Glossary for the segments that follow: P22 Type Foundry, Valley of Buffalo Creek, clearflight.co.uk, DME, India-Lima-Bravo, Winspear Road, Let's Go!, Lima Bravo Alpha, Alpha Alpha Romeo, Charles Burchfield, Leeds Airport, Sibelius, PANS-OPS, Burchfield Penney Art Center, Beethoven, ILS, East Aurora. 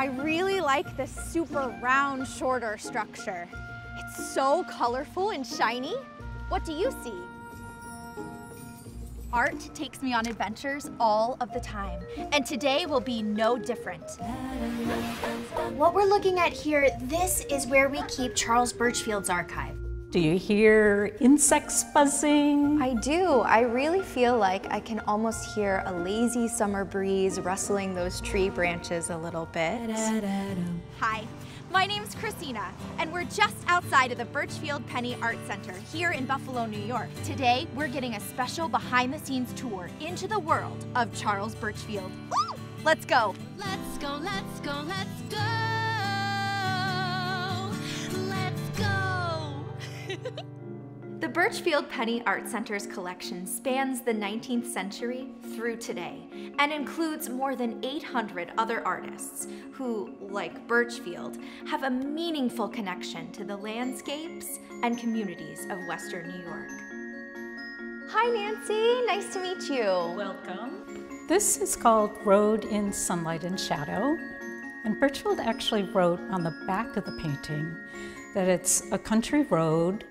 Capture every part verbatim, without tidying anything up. I really like this super round, shorter structure. It's so colorful and shiny. What do you see? Art takes me on adventures all of the time, and today will be no different. What we're looking at here, this is where we keep Charles Burchfield's archive. Do you hear insects buzzing? I do. I really feel like I can almost hear a lazy summer breeze rustling those tree branches a little bit. Hi, my name's Christina, and we're just outside of the Burchfield Penney Art Center here in Buffalo, New York. Today, we're getting a special behind-the-scenes tour into the world of Charles Burchfield. Woo! Let's go. Let's go, let's go, let's go. The Burchfield Penney Art Center's collection spans the nineteenth century through today and includes more than eight hundred other artists who, like Burchfield, have a meaningful connection to the landscapes and communities of Western New York. Hi, Nancy. Nice to meet you. Welcome. This is called Road in Sunlight and Shadow, and Burchfield actually wrote on the back of the painting that it's a country road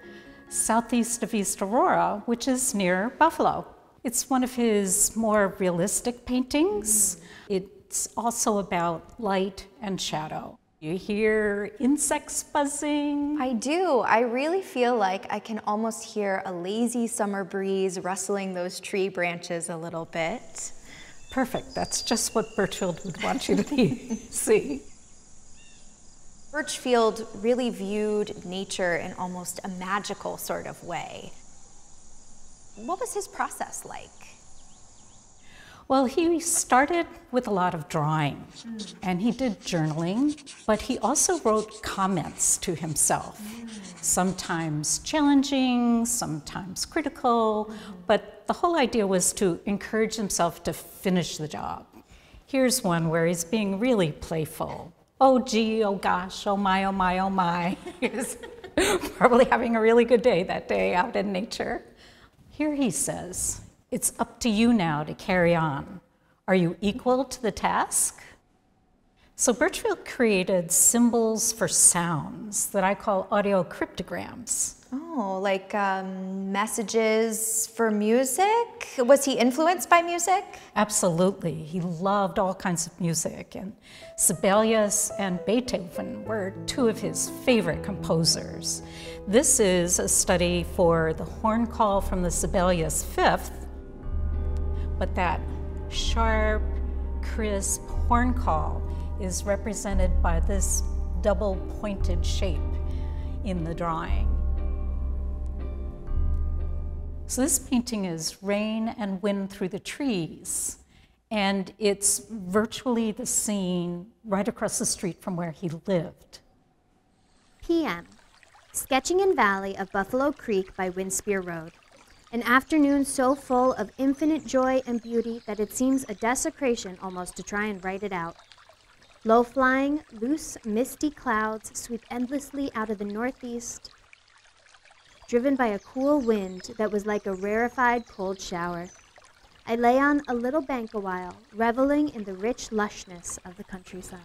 southeast of East Aurora, which is near Buffalo. It's one of his more realistic paintings. It's also about light and shadow. You hear insects buzzing? I do. I really feel like I can almost hear a lazy summer breeze rustling those tree branches a little bit. Perfect. That's just what Burchfield would want you to be, see. Burchfield really viewed nature in almost a magical sort of way. What was his process like? Well, he started with a lot of drawing, and he did journaling, but he also wrote comments to himself, sometimes challenging, sometimes critical, but the whole idea was to encourage himself to finish the job. Here's one where he's being really playful. Oh gee, oh gosh, oh my, oh my, oh my. He was probably having a really good day that day out in nature. Here he says, it's up to you now to carry on. Are you equal to the task? So Burchfield created symbols for sounds that I call audio cryptograms. Oh, like um, messages for music? Was he influenced by music? Absolutely. He loved all kinds of music, and Sibelius and Beethoven were two of his favorite composers. This is a study for the horn call from the Sibelius Fifth, but that sharp, crisp horn call is represented by this double-pointed shape in the drawing. So this painting is Rain and Wind Through the Trees, and it's virtually the scene right across the street from where he lived. P M Sketching in Valley of Buffalo Creek by Winspear Road. An afternoon so full of infinite joy and beauty that it seems a desecration almost to try and write it out. Low-flying, loose, misty clouds sweep endlessly out of the northeast, driven by a cool wind that was like a rarefied cold shower. I lay on a little bank a while, reveling in the rich lushness of the countryside.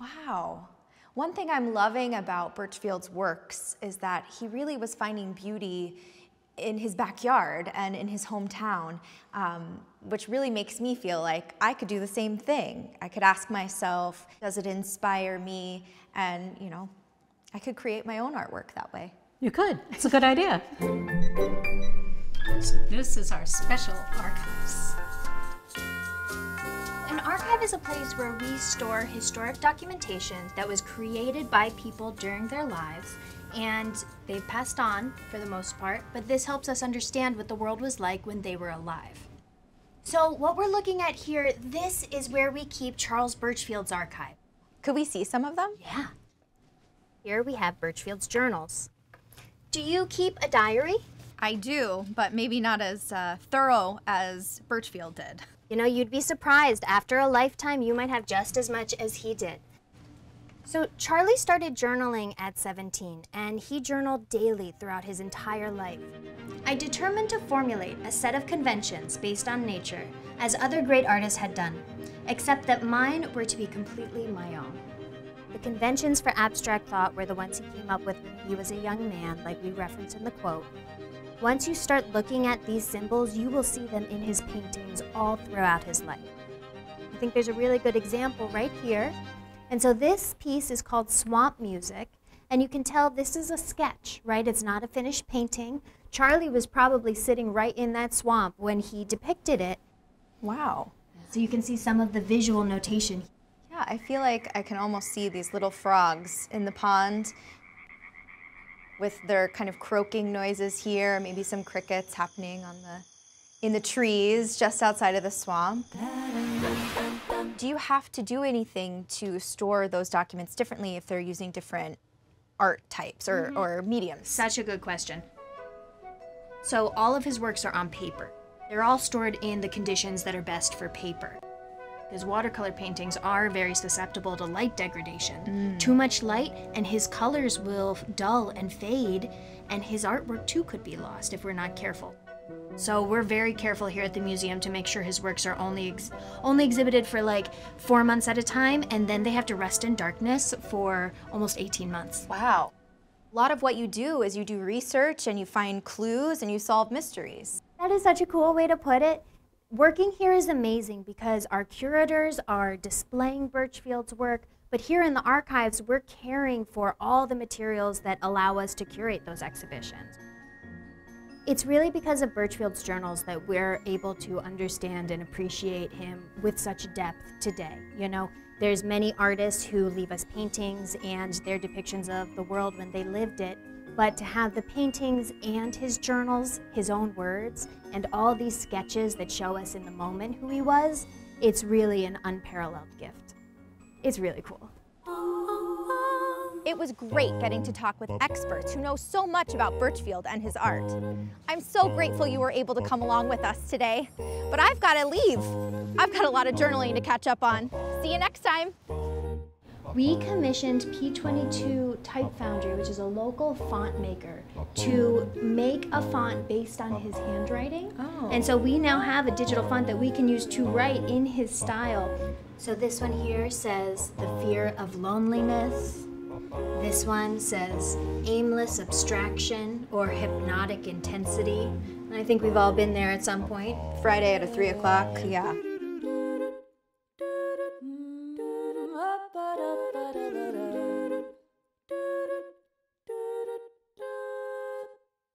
Wow. One thing I'm loving about Burchfield's works is that he really was finding beauty in his backyard and in his hometown, um, which really makes me feel like I could do the same thing. I could ask myself, does it inspire me? And, you know, I could create my own artwork that way. You could. It's a good idea. So this is our special archives. An archive is a place where we store historic documentation that was created by people during their lives, and they've passed on for the most part, but this helps us understand what the world was like when they were alive. So what we're looking at here, this is where we keep Charles Burchfield's archive. Could we see some of them? Yeah. Here we have Burchfield's journals. Do you keep a diary? I do, but maybe not as uh, thorough as Burchfield did. You know, you'd be surprised. After a lifetime, you might have just as much as he did. So Charlie started journaling at seventeen, and he journaled daily throughout his entire life. I determined to formulate a set of conventions based on nature, as other great artists had done, except that mine were to be completely my own. The conventions for abstract thought were the ones he came up with when he was a young man, like we reference in the quote. Once you start looking at these symbols, you will see them in his paintings all throughout his life. I think there's a really good example right here. And so this piece is called Swamp Music, and you can tell this is a sketch, right? It's not a finished painting. Charlie was probably sitting right in that swamp when he depicted it. Wow. So you can see some of the visual notation. Yeah, I feel like I can almost see these little frogs in the pond with their kind of croaking noises here, maybe some crickets happening on the, in the trees just outside of the swamp. Do you have to do anything to store those documents differently if they're using different art types or, mm-hmm. or mediums? Such a good question. So all of his works are on paper. They're all stored in the conditions that are best for paper. His watercolor paintings are very susceptible to light degradation. Mm. Too much light and his colors will dull and fade, and his artwork too could be lost if we're not careful. So we're very careful here at the museum to make sure his works are only ex only exhibited for like four months at a time, and then they have to rest in darkness for almost eighteen months. Wow. A lot of what you do is you do research and you find clues and you solve mysteries. That is such a cool way to put it. Working here is amazing because our curators are displaying Burchfield's work, but here in the archives, we're caring for all the materials that allow us to curate those exhibitions. It's really because of Burchfield's journals that we're able to understand and appreciate him with such depth today. You know, there's many artists who leave us paintings and their depictions of the world when they lived it, but to have the paintings and his journals, his own words, and all these sketches that show us in the moment who he was, it's really an unparalleled gift. It's really cool. It was great getting to talk with experts who know so much about Burchfield and his art. I'm so grateful you were able to come along with us today, but I've got to leave. I've got a lot of journaling to catch up on. See you next time. We commissioned P twenty-two Type Foundry, which is a local font maker, to make a font based on his handwriting. Oh. And so we now have a digital font that we can use to write in his style. So this one here says, "The fear of loneliness." This one says aimless abstraction or hypnotic intensity. And I think we've all been there at some point. Friday at a three o'clock, yeah.